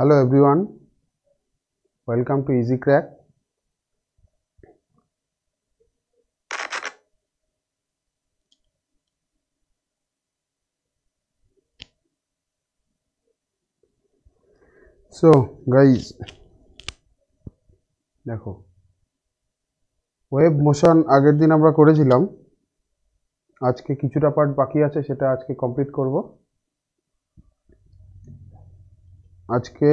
Hello everyone, welcome to EasyCrack. So guys, देखो wave motion आगे दिन आम्रा करेछिलाम, आज के किछुटा पार्ट बाकी आछे सेटा आज के कमप्लीट करबो। आज के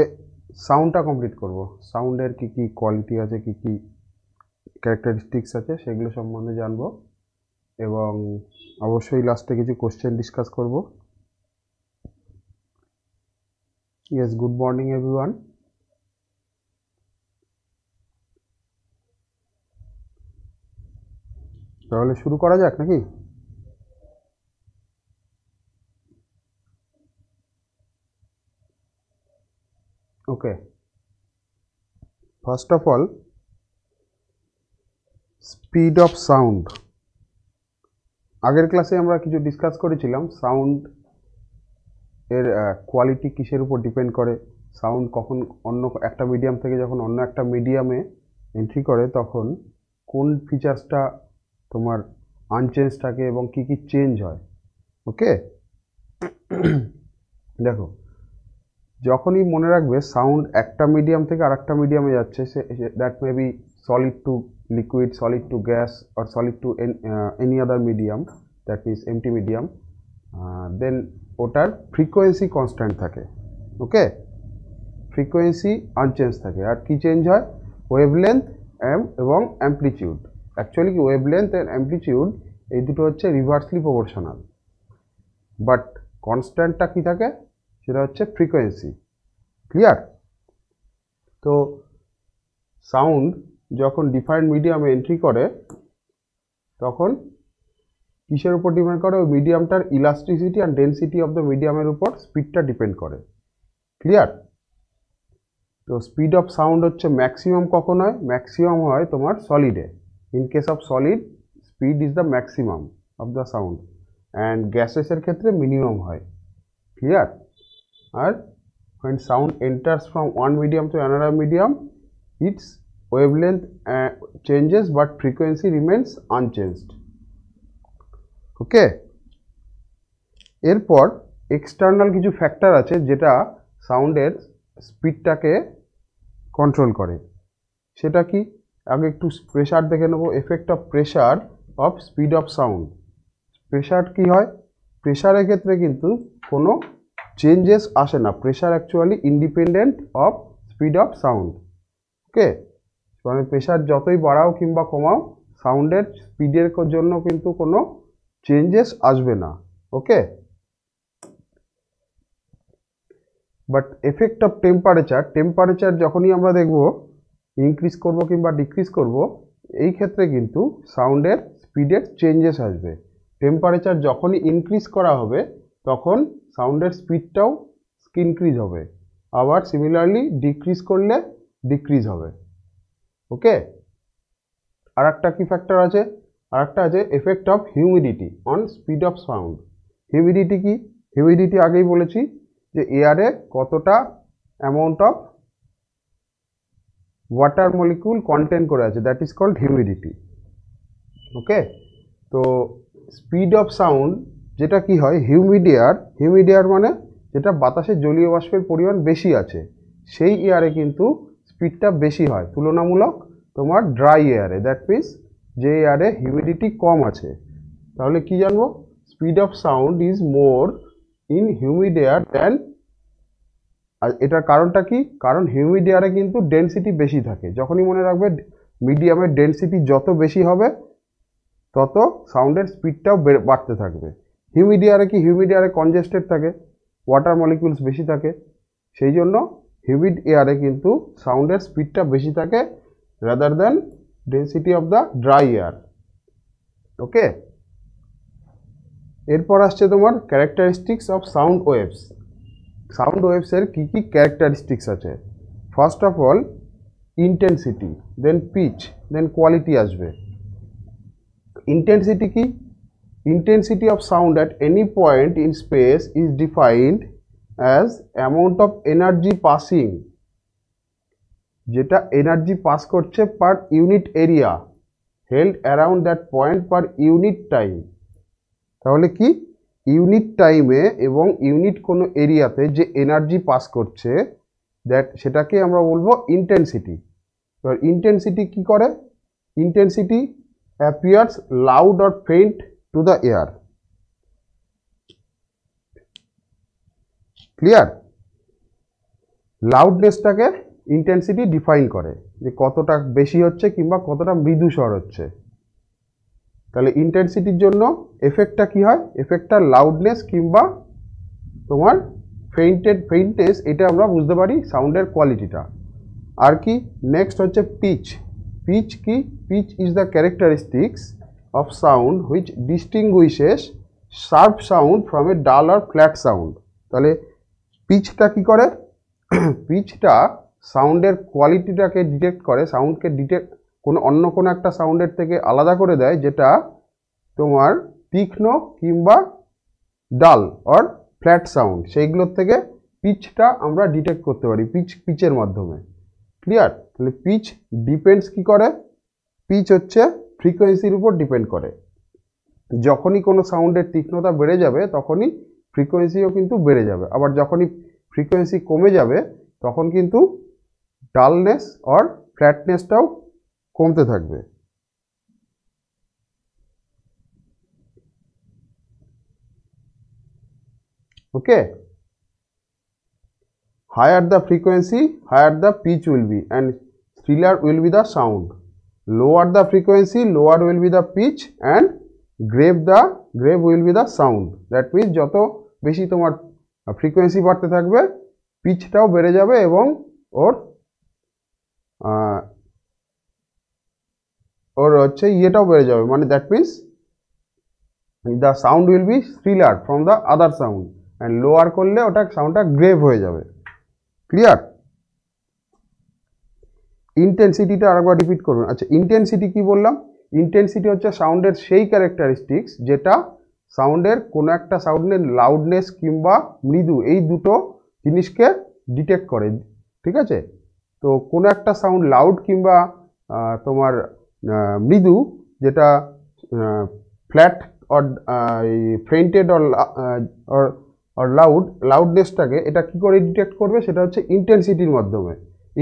साउंडटा कमप्लीट करब, साउंडर की की क्वालिटी आछे की की कैरेक्टरिस्टिक्स आछे सेगुलो सम्बन्धे जानबो एवं अवश्य लास्टे किछु क्वेश्चन डिसकस करब। Yes, good morning everyone. তাহলে শুরু করা যাক নাকি? Okay, first of all speed of sound. आगे क्लासे आमरा किछु डिसकस करेछिलाम साउंड एर क्वालिटी किसेर उपर डिपेंड करे, साउंड कखन अन्य एकटा मीडियम थेके जखन अन्य एकटा मीडियमे एंट्री करे तखन कोन फीचार्सटा तोमार आनचेंज थाके एबं कि कि चेंज हय। ओके, देखो जखनी मने राखबे साउंड एकटा मीडियम थेके आरेकटा मीडियमे जाच्छे, that may be solid to liquid, solid to gas और solid to any other medium, that is empty medium, then ओटार फ्रिकोयेंसि कन्स्टैंट थाके। ओके, फ्रिकोयेंसि आनचेंज थाके आर कि चेंज हय वेवलेंथ एवं एम्प्लिट्यूड। एक्चुअली कि वेवलेंथ एंड एम्प्लिट्यूड एई दुटो हच्छे रिवर्सलि प्रोपोर्शनल, बाट कन्स्टैंटटा कि थाके সেটা হচ্ছে ফ্রিকোয়েন্সি। ক্লিয়ার? তো সাউন্ড যখন ডিফারেন্ট মিডিয়ামে এন্ট্রি করে তখন কিসের উপর ডিপেন্ড করে? ওই মিডিয়ামটার elasticity and density of the মিডিয়ামের উপর স্পিডটা ডিপেন্ড করে। ক্লিয়ার? তো স্পিড অফ সাউন্ড হচ্ছে ম্যাক্সিমাম কখন হয়? ম্যাক্সিমাম হয় তোমার সলিডে। In case of solid speed is the maximum of the sound and গ্যাসেসের ক্ষেত্রে মিনিমাম হয়। Clear? And when sound enters from one medium to another medium, its wavelength changes but frequency remains unchanged. Okay. এরপর external কিছু factor আছে যেটা সাউন্ডের স্পিডটাকে control করে, সেটা কি? আগে একটু প্রেসার দেখে নেব। Effect of pressure of speed of sound. Pressure কি হয়? প্রেসারের ক্ষেত্রে কিন্তু কোনো चेंजेस आसे ना, pressure actually independent of speed of sound. Okay, মানে প্রেসার যতই বাড়াও কিংবা কমাও সাউন্ডের স্পিডের জন্য কিন্তু কোনো চেঞ্জেস আসবে না। Okay, but effect of temperature. Temperature যখনই আমরা দেখব ইনক্রিজ করব কিংবা ডিক্রিজ করব এই ক্ষেত্রে কিন্তু সাউন্ডের স্পিডের চেঞ্জেস আসবে। টেম্পারেচার যখনই ইনক্রিজ করা হবে তখন সাউন্ডের স্পিডটাও ইনক্রিজ হবে, আবার সিমিলারলি ডিক্রিজ করলে ডিক্রিজ হবে। ওকে, আর একটা কি ফ্যাক্টর আছে? আর একটা আছে effect of humidity on speed of sound. Humidity কি? হিউমিডিটি আগেই বলেছি যে এয়ারে কতটা amount of water molecule content করে আছে, that is called humidity. Okay, তো স্পিড অফ সাউন্ড যেটা কি হয়? Humid air. হিউমিড এয়ার মানে যেটা বাতাসে জলীয় বাষ্পের পরিমাণ বেশি আছে সেই এয়ারে কিন্তু স্পিডটা বেশি হয় তুলনামূলক তোমার ড্রাই এয়ারে, দ্যাট মিনস যে এয়ারে হিউমিডিটি কম আছে। তাহলে কি জানবো? Speed of sound is more in humid air than. আর এটার কারণটা কি? কারণ হিউমিড এয়ারে কিন্তু ডেন্সিটি বেশি থাকে। যখনই মনে রাখবে মিডিয়ামের ডেন্সিটি যত বেশি হবে তত সাউন্ডের স্পিডটাও বাড়তে থাকবে। হিউমিড এয়ারে কি? হিউমিড এয়ারে কনজেস্টেড থাকে, ওয়াটার মলিকিউলস বেশি থাকে, সেই জন্য হিউমিড এয়ারে কিন্তু সাউন্ডের স্পিডটা বেশি থাকে rather than density of the dry air. Okay, এরপর আসছে তোমার characteristics of sound waves. Sound ওয়েভসের কী কী ক্যারেক্টারিস্টিক্স আছে? First of all intensity, then pitch, then quality আসবে। ইন্টেন্সিটি কি? Intensity of sound at any point in space is defined as amount of energy passing, जेटा energy pass करछे per unit area held around that point per unit time, ताहले कि unit time ए एवं unit कोनो area ते जे energy pass करछे that सेटा के आमरा बोलबो intensity। तो intensity की करे? Intensity appears loud or faint to the air, clear. लाउडनेसटाके ইন্টেন্সিটি ডিফাইন করে যে কতটা বেশি হচ্ছে কিংবা কতটা মৃদু স্বর হচ্ছে। তাহলে ইন্টেন্সিটির জন্য এফেক্টটা কি হয়? এফেক্টটা লাউডনেস কিংবা তোমার ফেইন্টনেস, এটা আমরা বুঝতে পারি সাউন্ডের কোয়ালিটিটা। আর কি নেক্সট হচ্ছে পিচ। পিচ কি? Pitch is the characteristics of sound which distinguishes sharp sound from a dull আর ফ্ল্যাট সাউন্ড। তাহলে পিচটা কি করে? পিচটা সাউন্ডের কোয়ালিটিটাকে ডিটেক্ট করে, সাউন্ডকে ডিটেক্ট কোনো অন্য কোনো একটা সাউন্ডের থেকে আলাদা করে দেয় যেটা তোমার তীক্ষ্ণ কিংবা ডাল অর ফ্ল্যাট সাউন্ড, সেইগুলোর থেকে পিচটা আমরা ডিটেক্ট করতে পারি পিচের মাধ্যমে, ক্লিয়ার। তাহলে পিচ ডিপেন্ডস কি করে? পিচ হচ্ছে ফ্রিকোয়েন্সির উপর ডিপেন্ড করে। যখনই কোনো সাউন্ডের তীক্ষ্ণতা বেড়ে যাবে তখনই ফ্রিকোয়েন্সিও কিন্তু বেড়ে যাবে, আবার যখনই ফ্রিকোয়েন্সি কমে যাবে তখন কিন্তু ডালনেস অর ফ্ল্যাটনেসটাও কমতে থাকবে। Okay, higher the frequency higher the pitch will be and shriller will be the sound. Lower the frequency lower will be the pitch and grave will be the sound. That means যত বেশি তোমার frequency বাড়তে থাকবে পিচটাও বেড়ে যাবে এবং ওর হচ্ছে ইয়েটাও বেড়ে যাবে, মানে that means the sound will be shriller from the other sound and lower করলে ওটা সাউন্ডটা গ্রেভ হয়ে যাবে, ক্লিয়ার। ইন্টেন্সিটিটা আরেকবার রিপিট করবেন। আচ্ছা, ইন্টেন্সিটি কি বললাম? ইন্টেন্সিটি হচ্ছে সাউন্ডের সেই ক্যারেক্টারিস্টিক্স যেটা সাউন্ডের কোনো একটা সাউন্ডের লাউডনেস কিংবা মৃদু এই দুটো জিনিসকে ডিটেক্ট করে, ঠিক আছে। তো কোনো একটা সাউন্ড লাউড কিংবা তোমার মৃদু, যেটা flat or fainted or or লাউডনেসটাকে এটা কি করে ডিটেক্ট করবে? সেটা হচ্ছে ইন্টেন্সিটির মাধ্যমে।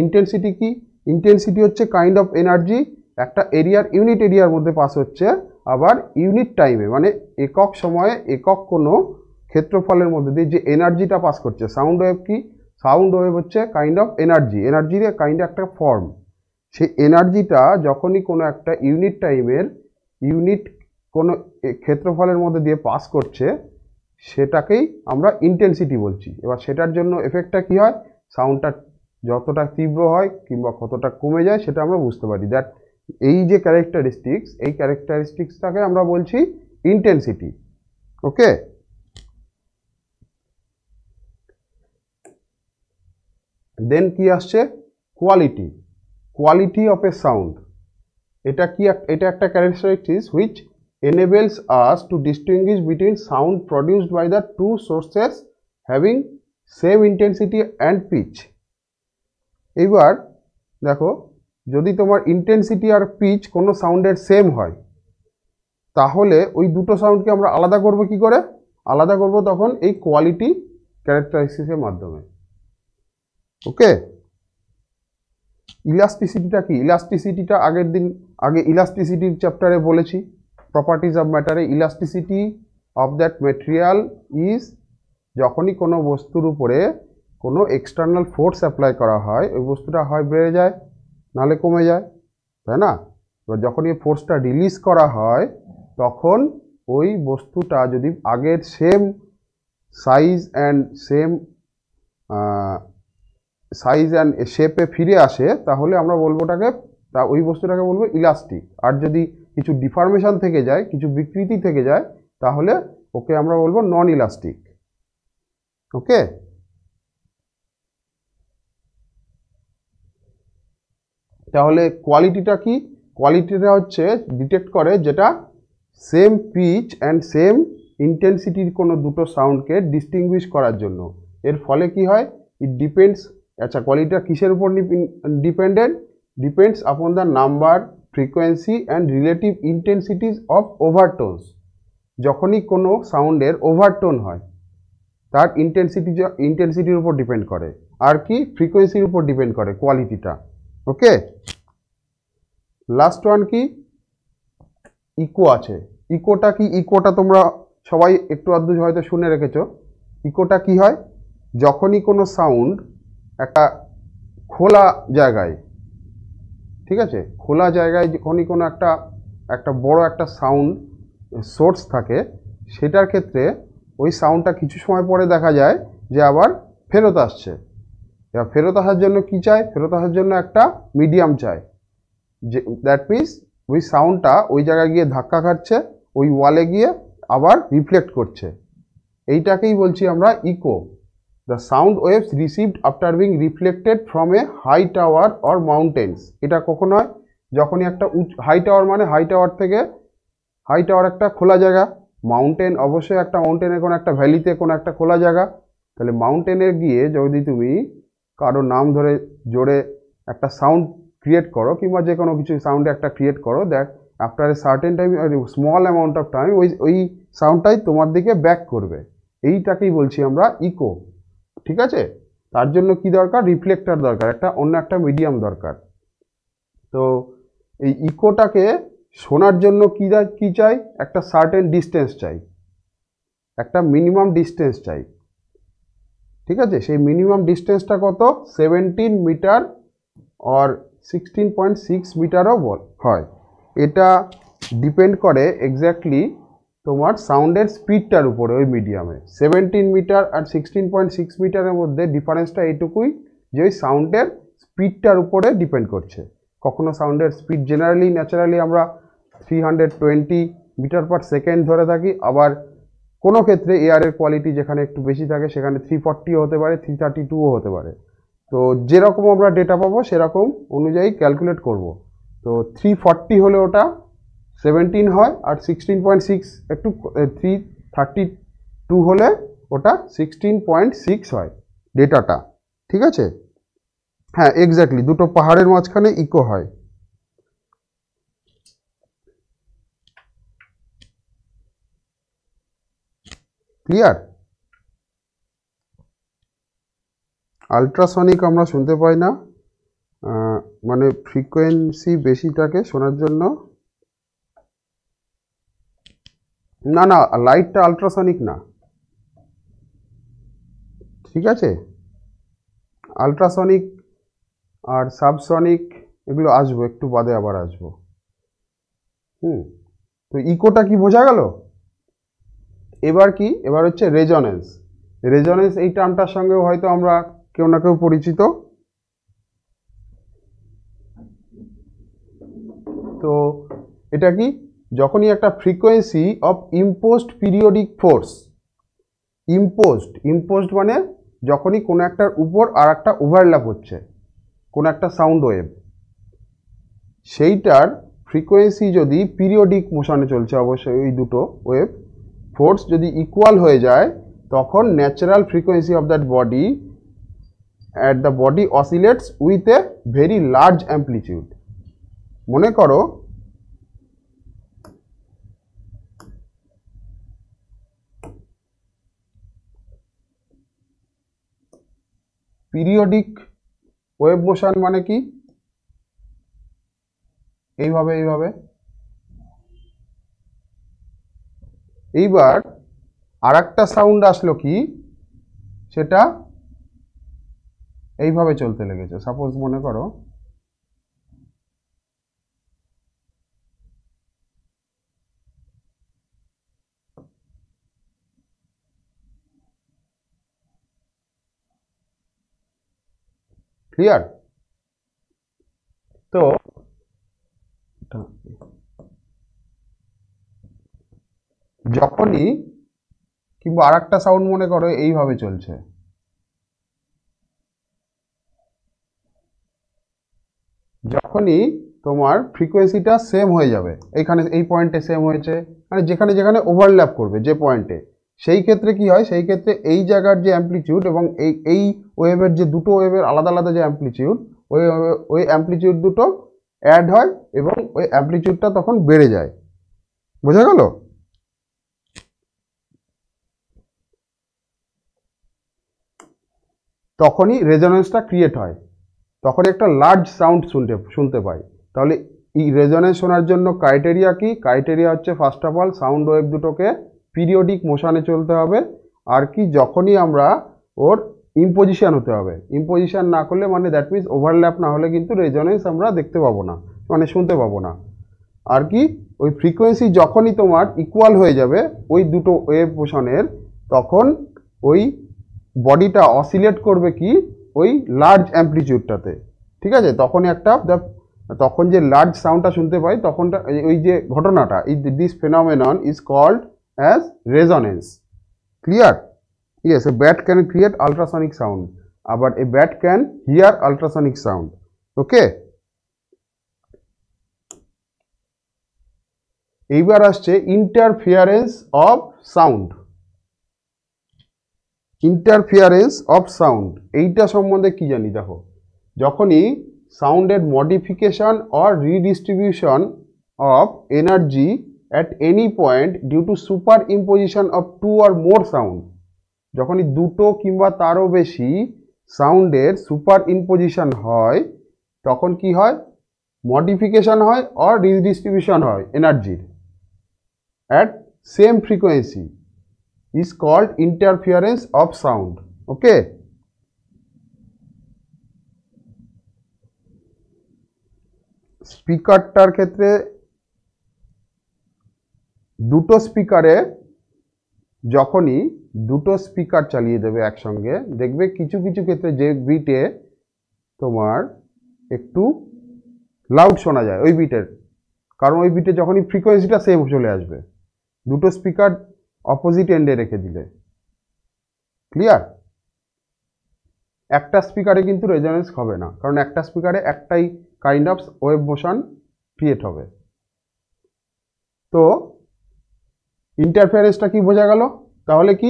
ইন্টেন্সিটি কি? ইন্টেন্সিটি হচ্ছে কাইন্ড অফ এনার্জি একটা এরিয়ার ইউনিট এরিয়ার মধ্যে পাস হচ্ছে, আবার ইউনিট টাইমে মানে একক সময়ে একক কোনো ক্ষেত্রফলের মধ্যে দিয়ে যে এনার্জিটা পাস করছে। সাউন্ড ওয়েভ কি? সাউন্ড ওয়েভ হচ্ছে কাইন্ড অফ এনার্জি, এনার্জির কাইন্ড একটা ফর্ম। সেই এনার্জিটা যখনই কোনো একটা ইউনিট টাইমের ইউনিট কোনো ক্ষেত্রফলের মধ্যে দিয়ে পাস করছে সেটাকেই আমরা ইন্টেন্সিটি বলছি। এবার সেটার জন্য এফেক্টটা কি হয়? সাউন্ডটা যতটা তীব্র হয় কিংবা কতটা কমে যায় সেটা আমরা বুঝতে পারি। দ্যাট এই যে ক্যারেক্টারিস্টিক্স, এই ক্যারেক্টারিস্টিক্সটাকে আমরা বলছি ইন্টেন্সিটি। ওকে, দেন কি আসছে? Quality. Quality of a sound, এটা কি? এটা একটা characteristics which enables us to distinguish between sound produced by the two sources having same intensity and pitch। এবার দেখো, যদি তোমার ইন্টেন্সিটি আর পিচ কোনো সাউন্ডের সেম হয় তাহলে ওই দুটো সাউন্ডকে আমরা আলাদা করব কি করে? আলাদা করব তখন এই কোয়ালিটি ক্যারেক্টারিস্টিক্সের মাধ্যমে। ওকে, ইলাস্টিসিটিটা কি? ইলাস্টিসিটিটা আগে ইলাস্টিসিটির চ্যাপ্টারে বলেছি। প্রপার্টিজ অফ ম্যাটারে elasticity of that material is, যখনই কোনো বস্তুর উপরে কোনো এক্সটার্নাল ফোর্স অ্যাপ্লাই করা হয় ওই বস্তুটা হয় বেড়ে যায় নাহলে কমে যায়, তাই না? এবার যখন এই ফোর্সটা রিলিজ করা হয় তখন ওই বস্তুটা যদি আগের সেম সাইজ অ্যান্ড শেপে ফিরে আসে তাহলে আমরা বলবোটাকে ওই বস্তুটাকে বলবো ইলাস্টিক। আর যদি কিছু ডিফরমেশন থেকে যায়, কিছু বিকৃতি থেকে যায়, তাহলে ওকে আমরা বলবো নন ইলাস্টিক। ওকে, তাহলে কোয়ালিটিটা কি? কোয়ালিটিটা হচ্ছে ডিটেক্ট করে যেটা সেম পিচ অ্যান্ড সেম ইন্টেন্সিটির কোনো দুটো সাউন্ডকে ডিস্টিংগুইশ করার জন্য। एर फले कि है इट डिपेंड्स। अच्छा क्वालिटी किसर ऊपर dependent? Depends upon the number frequency and relative intensities of overtones. जखनी कोनो साउंडर ओभारटोन है तार इंटेंसिटीर ऊपर डिपेंड करे और कि फ्रिकोएंसिर ऊपर डिपेंड करे क्वालिटीटा। ओके लास्ट वन की इको आछे। इकोटा कि इकोटा तोमरा सबाई एकटू आधटू हयतो शुने रेखेछो। इकोटा कि हय जखनी कोनो साउंड एकटा खोला जायगाय, ठीक आछे, खोला जायगाय जखनी कोनो एकटा एकटा बड़ो एकटा साउंड सोर्स थाके सेटार क्षेत्रे ओई साउंडटा किछु समय परे देखा जाय जे आबार फेरत आसछे। या फेरत आसार जोन्नो कि चाय? फेरत आसार जोन्नो एकटा मिडियाम चाय। दैट मीन्स ওই সাউন্ডটা ওই জায়গায় গিয়ে ধাক্কা খাচ্ছে, ওই ওয়ালে গিয়ে আবার রিফ্লেক্ট করছে। এইটাকেই বলছি আমরা echo. The sound waves received after being reflected from a high tower or mountains. এটা কখন হয়? যখনই একটা হাই টাওয়ার, মানে হাই টাওয়ার থেকে, হাই টাওয়ার একটা খোলা জায়গা, মাউন্টেন অবশ্যই একটা মাউন্টেনের কোনো একটা ভ্যালিতে কোনো একটা খোলা জায়গা। তাহলে মাউন্টেনে গিয়ে যদি তুমি কারো নাম ধরে জোরে একটা সাউন্ড क्रिएट करो कि जे कोनो किछु साउंड एक क्रिएट करो that after a certain time small amount of time ओई साउंडटाई तोमार दिके बैक करबे। एइटाकेई बोलछि आमरा इको, ठीक आछे। तार जोन्नो कि दरकार? रिफ्लेक्टर दरकार, एकटा अन्य एकटा मीडियाम दरकार। तो एई इकोटाके शोनार जोन्नो कि चाइ? एकटा सार्टेन डिस्टेंस चाइ, एकटा मिनिमाम डिस्टेंस चाइ, ठीक आछे। सेई मिनिमाम डिस्टेंसटा कत? 17 मीटर और 16.6 मीटारों है। एटा डिपेंड करे एक्जैक्टलि तुम्हार साउंडर स्पीडटार ऊपर। ओई मीडियामे 17 मीटर और 16.6 मीटार मध्य डिफारेंसटा एटुकुई जे साउंडर स्पीडटार ऊपर डिपेंड करछे। कखनो साउंडर स्पीड जेनारेलि न्याचारालि आमरा 320 मीटार पर सेकेंड धरे थाकि। आबार कोनो क्षेत्रे एयारेर क्वालिटी जेखाने एकटु बेशी थाके सेखाने 340 होते पारे, 332 होते पारे। तो जे रकम आमरा डेटा पाबो सेरकम अनुयायी क्यालकुलेट करब। तो 340 होले ओटा 17 है और 16.6 एकटू 332 होले ओटा 16.6 है डेटाटा, ठीक आछे। हाँ एक्जैक्टलि दुटो पहाड़ेर माझखाने इको है। क्लियर? अल्ट्रासनिक आमरा सुनते पाई ना, माने फ्रिकोएंसि बेशिटाके शोनार जोन्नो। ना ना लाइटटा अल्ट्रासनिक ना, ठीक आछे। अल्ट्रासनिक और सबसनिक एगुलो आसबो एकटू बादे, आबार आसबो। तो इकोटा कि बोझा गेल? एबार कि? एबार होच्छे रेजोनेंस। रेजोनेंस एई टार्मटार संगे होयतो आमरा क्यों ना क्यों परिचित। तो एटा कि? जखनी एक frequency of imposed periodic force. Imposed imposed माने जखनी कोनो एकटार ऊपर और एकटा ओभारलैप होच्छे कोनो एकटा साउंड वेव, सेइटार फ्रिकोएंसि जदि पिरियडिक मोशने चलछे अवश्य ओई दुटो वेव फोर्स जदि इक्वल हो जाए तखन natural frequency of that body at the body oscillates with a very large amplitude. मने करो पिरियडिक वेव मोशन माने कि एइभावे एइभावे। एइबार आरेकटा साउंड आसलो कि सेटा এইভাবে চলতে লেগেছে। সাপোজ মনে করো ক্লিয়ার? তো যখনই কিংবা আরেকটা সাউন্ড মনে করো এইভাবে চলছে, যখনই তোমার ফ্রিকোয়েন্সিটা সেম হয়ে যাবে, এইখানে এই পয়েন্টে সেম হয়েছে, মানে যেখানে যেখানে ওভারল্যাপ করবে যে পয়েন্টে সেই ক্ষেত্রে কি হয়, সেই ক্ষেত্রে এই জায়গার যে অ্যামপ্লিটিউড এবং এই ওয়েভের যে দুটো ওয়েভের আলাদা আলাদা যে অ্যামপ্লিটিউড, ওই অ্যামপ্লিটিউড দুটো অ্যাড হয় এবং ওই অ্যামপ্লিটিউডটা তখন বেড়ে যায়। বোঝা গেল? তখনই রেজোনেন্সটা ক্রিয়েট হয়, তখন একটা লার্জ সাউন্ড শুনতে পাই। তাহলে এই রেজোনেন্স শোনার জন্য ক্রাইটেরিয়া কি? ক্রাইটেরিয়া হচ্ছে first of all sound wave দুটোকে পিরিয়ডিক মোশানে চলতে হবে, আর কি যখনই আমরা ওর ইম্পোজিশান হতে হবে, ইম্পোজিশান না করলে মানে দ্যাট মিনস ওভারল্যাপ না হলে কিন্তু রেজোনেন্স আমরা দেখতে পাবো না, মানে শুনতে পাবো না। আর কি ওই ফ্রিকোয়েন্সি যখনই তোমার ইকুয়াল হয়ে যাবে ওই দুটো ওয়েভ মোশানের, তখন ওই বডিটা অসিলেট করবে কি ওই লার্জ অ্যাম্পলিটিউডটাতে, ঠিক আছে? তখনই একটা তখন যে লার্জ সাউন্ডটা শুনতে পাই, তখন ওই যে ঘটনাটা, this phenomenon is called as resonance. Clear? Yes, a bat can create ultrasonic sound, আবার a bat can hear ultrasonic sound. Okay, এইবার আসছে interference of sound. Interference of sound এইটা সম্বন্ধে কি জানি? দেখো, যখনই সাউন্ডের modification or redistribution of energy at any point due to superimposition of two or more sound, যখনই দুটো কিংবা তারও বেশি সাউন্ডের সুপার ইম্পোজিশন হয় তখন কি হয়? মডিফিকেশন হয় অর রিডিস্ট্রিবিউশন হয় এনার্জির at same frequency is called interference of sound. Okay, speaker tar khetre duto speaker e jokhoni duto speaker chaliye debe ek shonge, dekhbe kichu kichu khetre je beat e tomar ekটু loud shona jay oi beat er karon oi beat e jokhoni frequency ta same chole ashbe duto speaker opposite এন্ডে রেখে দিলে। Clear? একটা স্পিকারে কিন্তু resonance হবে না, কারণ একটা স্পিকারে একটাই kind of wave motion create হবে। তো ইন্টারফিয়ারেন্সটা কি বোঝা গেল? তাহলে কি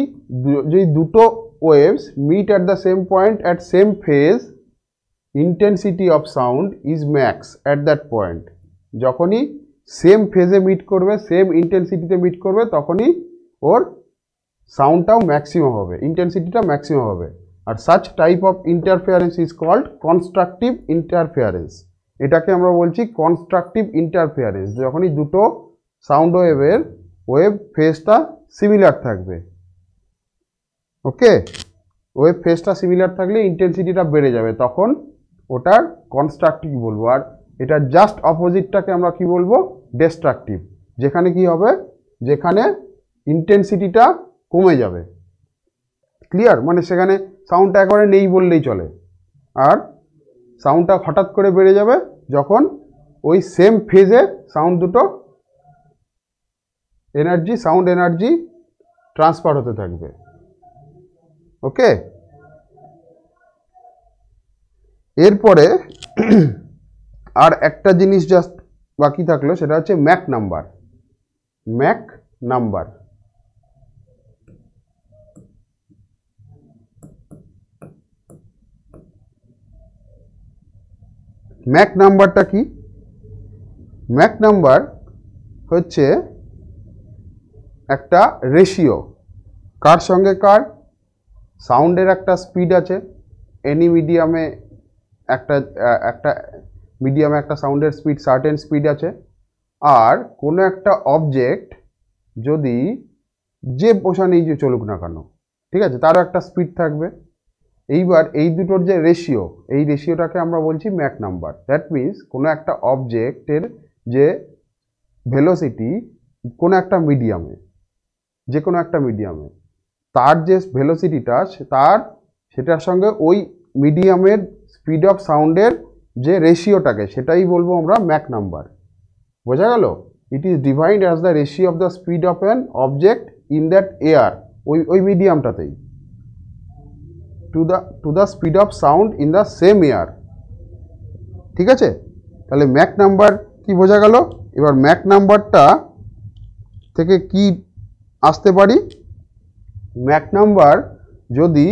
যদি দুটো waves meet at the same point at same phase, intensity of sound is max at that point. যখনই সেম ফেজে মিট করবে, সেম ইন্টেন্সিটিতে মিট করবে, তখনই ওর সাউন্ডটাও ম্যাক্সিমাম হবে, ইন্টেন্সিটিটা ম্যাক্সিমাম হবে। আর such type of interference is called constructive interference. এটাকে আমরা বলছি কনস্ট্রাকটিভ ইন্টারফিয়ারেন্স, যখনই দুটো সাউন্ড ওয়েভের ওয়েভ ফেজটা সিমিলার থাকবে। ওকে, ওয়েভ ফেজটা সিমিলার থাকলে ইন্টেন্সিটিটা বেড়ে যাবে, তখন ওটার কনস্ট্রাকটিভ বলবো। আর এটার জাস্ট অপোজিটটাকে আমরা কি বলবো? ডেস্ট্রাকটিভ, যেখানে কি হবে? যেখানে ইন্টেন্সিটিটা কমে যাবে। ক্লিয়ার? মানে সেখানে সাউন্ডটা একেবারে নেই বললেই চলে, আর সাউন্ডটা হঠাৎ করে বেড়ে যাবে যখন ওই সেম ফেজে সাউন্ড দুটো এনার্জি, সাউন্ড এনার্জি ট্রান্সফার হতে থাকবে। ওকে, এরপরে আর একটা জিনিস জাস্ট বাকি থাকলো, সেটা হচ্ছে Mach number. Mach number, Mach নাম্বারটা কি? ম্যাক নাম্বার হচ্ছে একটা রেশিও, কার সঙ্গে কার সাউন্ডের একটা স্পিড আছে। এনি মিডিয়ামে একটা মিডিয়ামে একটা সাউন্ডের স্পিড, সার্টেন স্পিড আছে। আর কোনো একটা অবজেক্ট যদি যে পোশানেই যে চলুক না কেন, ঠিক আছে, তারও একটা স্পিড থাকবে। এইবার এই দুটোর যে রেশিও, এই রেশিওটাকে আমরা বলছি ম্যাক নাম্বার। দ্যাট মিনস কোনো একটা অবজেক্টের যে ভেলোসিটি কোনো একটা মিডিয়ামে, যে কোনো একটা মিডিয়ামে তার যে ভেলোসিটিটা, সেটার সঙ্গে ওই মিডিয়ামের স্পিড অফ সাউন্ডের যে রেশিওটাকে, সেটাই বলবো আমরা ম্যাক নাম্বার। বোঝা গেল? It is divide as the ratio of the speed of an object in that air, ওই মিডিয়ামটাতেই, to the speed of sound in the same air. ঠিক আছে? তাহলে ম্যাক নাম্বার কি বোঝা গেল? এবার ম্যাক নাম্বারটা থেকে কি আসতে পারি? मैक नम्बर जदि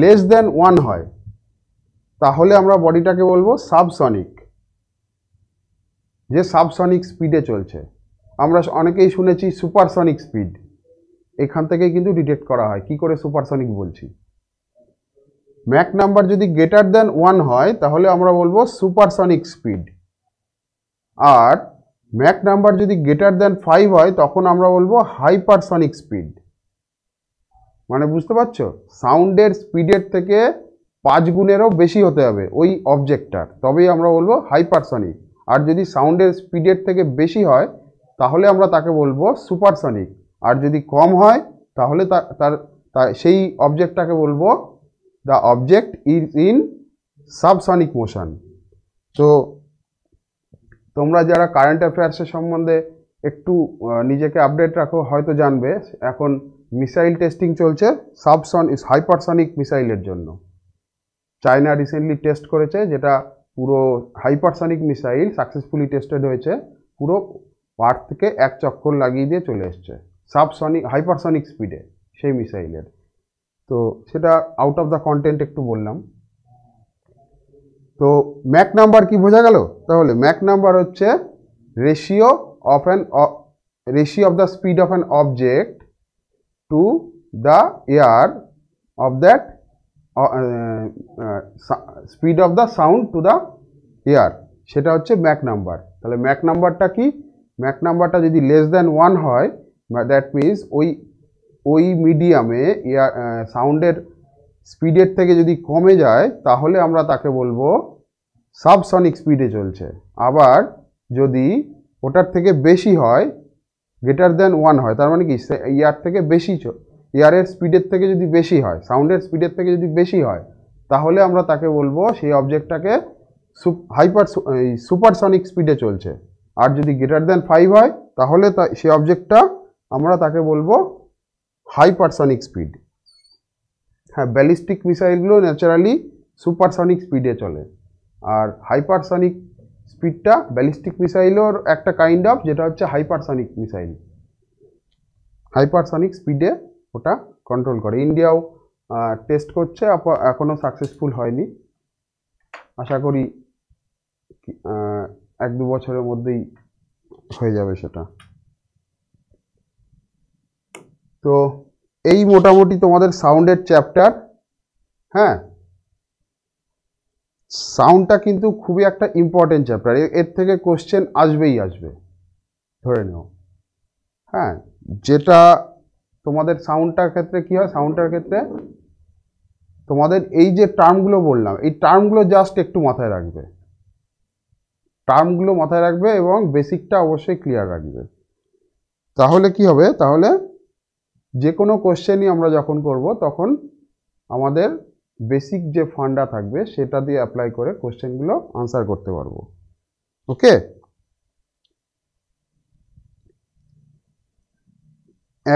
लेस दैन वन है ताहले आमरा बॉडीटा के बोलबो सबसनिक जे सबसनिक स्पीडे चलछे आमरा अनेकेई शुनेछि सुपारसनिक स्पीड एखान थेके किन्तु डिटेक्ट करा हय कि करे सुपारसनिक बोलछि मैक नम्बर जदि ग्रेटर दैन वन है ताहले आमरा बोलबो सुपारसनिक स्पीड और मैक नम्बर जदि ग्रेटर दैन फाइव है तखन आमरा बोलबो हाइपारसनिक स्पीड माने बुझते पारछो साउंडेर स्पीडेर थेके पाँच गुणेरो बेशी होते हबे ओई अबजेक्टटार तबेई आमरा बोलबो हाइपारसनिक और जदि साउंडेर स्पीडेर थेके बेशी हय ताहले आमरा ताके बोलबो सुपारसनिक और जदि कम हय ताहले तार सेई अबजेक्टटाके बोलबो The object is in subsonic motion. So, तुम्हारा जरा current affairs सम्बन्धे एकटू निजेके अपडेट रखो हयतो जानबे एखन मिसाइल टेस्टिंग चलछे सबसनिक हाइपारसनिक मिसाइलेर जन्य चाइना रिसेंटलि टेस्ट करेছে যেটা পুরো हाइपारसनिक मिसाइल सक्सेसफुली टेस्टेड হয়েছে পুরো पार्थ के एक चक्कर लागिए दिए चले एसेছে सबसनिक हाइपारसनिक स्पीडे সেই মিসাইলের तो সেটা आउट अफ द कन्टेंट একটু বললাম तो मैक नम्बर কি বোঝা গেল তাহলে मैक नम्बर হচ্ছে ratio of the speed of an object to the air of that speed of the sound to the air সেটা হচ্ছে मैक नम्बर তাহলে मैक नम्बरটা কি मैक नम्बरটা যদি लेस दैन वन হয় दैट मीन्स ওই ওই মিডিয়ামে সাউন্ডের স্পিডের থেকে যদি কমে যায় তাহলে আমরা তাকে বলবো সাবসনিক স্পিডে চলছে আবার যদি ওটার থেকে বেশি হয় গ্রেটার দ্যান 1 হয় তার মানে কি ইয়ার থেকে বেশি ইয়ারের স্পিডের থেকে যদি বেশি হয় সাউন্ডের স্পিডের থেকে যদি বেশি হয় তাহলে আমরা তাকে বলবো সেই অবজেক্টটাকে সুপারসনিক স্পিডে চলছে আর যদি গ্রেটার দ্যান 5 হয় তাহলে সেই অবজেক্টটা আমরা তাকে বলবো हाइपारसनिक स्पीड हाँ बैलिस्टिक मिसाइलगुलो नैचाराली सुपारसनिक स्पीडे चले और हाइपारसनिक स्पीडटा बैलिस्टिक मिसाइलोर एक काइंड अफ जेटा होच्छे हाइपारसनिक मिसाइल हाइपारसनिक स्पीडे ओटा कंट्रोल करे इंडियाओ टेस्ट करछे एखोनो सक्सेसफुल हयनि आशा करी एक दो बछरेर मध्येई हये जाबे सेटा तो यही मोटामोटी तुम्हारे साउंडर चैप्टार हाँ साउंडटा किन्तु खूबी एक इम्पोर्टेंट चैप्टार एर थेके कोश्चेन आसबेई आसबे धरे नाओ हाँ जेटा तुम्हारे साउंडटार क्षेत्रे कि हय साउंडटार क्षेत्रे तुम्हारे एई जे टार्मगुलो बोललाम एई टार्मगुलो जस्ट एकटू माथाय राखबे टार्मगुलो माथाय राखबे एबं बेसिकटा अवश्यई क्लियर राखबे ताहले कि हबे ताहले जेको कोश्चेन ही आमरा जखन करब तखन आमादेर बेसिक जे फंडा थाकबे सेटा दिए अप्लाई करे कोश्चेनगुलो आंसर करते पारबो ओके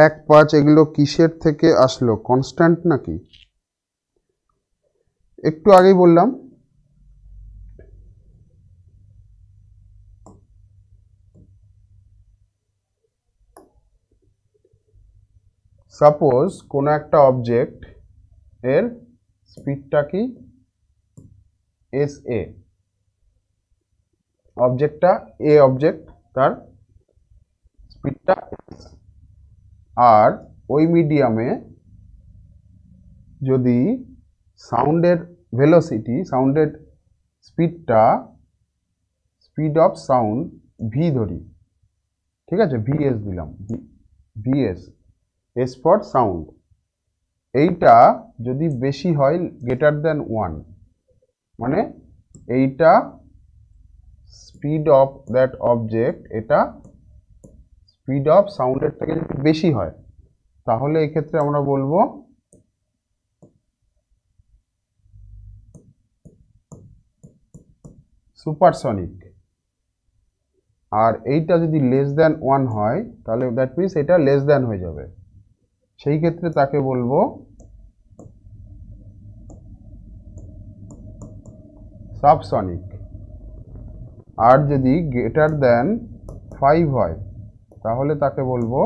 एक पाँच एगुलो किसेर थेके आसलो कन्स्टैंट नाकि एकटू आगेई बोल्लाम सपोज कोनो एकटा ऑब्जेक्ट एर स्पीडटा कि एस ए ऑब्जेक्टटा ए ऑब्जेक्ट तार स्पीडटा एस आर ओई मीडियामे जदि साउंडेर वेलोसिटी साउंडेर स्पीडटा स्पीड अफ साउंड भि धरी ठीक आछे भि एस दिलाम V S S for sound एटा जदि बेशी हय ग्रेटर दैन वन माने एटा स्पीड अफ दैट ऑब्जेक्ट एटा स्पीड अफ साउंडेर थेके जदि बेशी हय ताहले एई क्षेत्रे आमरा बोलबो सुपारसनिक और एटा जदि लेस दैन वन हय ताहले दैट मीन्स एटा लेस दैन हये जाबे সেই ক্ষেত্রে তাকে বলবো সাবসনিক আর যদি গ্রেটার দ্যান 5 হয় তাহলে তাকে বলবো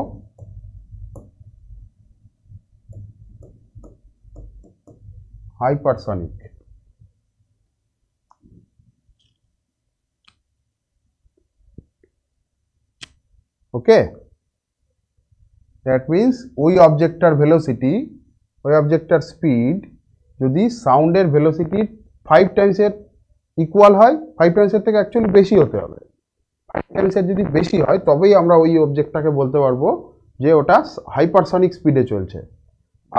हाइपरसोनिक। Okay, that means ওই অবজেক্টটার velocity, ওই অবজেক্টটার speed যদি সাউন্ডের velocity 5 times এর equal হয়, 5 times এর থেকে actually বেশি হতে হবে। 5 times এর যদি বেশি হয় তবেই আমরা ওই অবজেক্টটাকে বলতে পারবো যে ওটা হাইপারসনিক স্পিডে চলছে।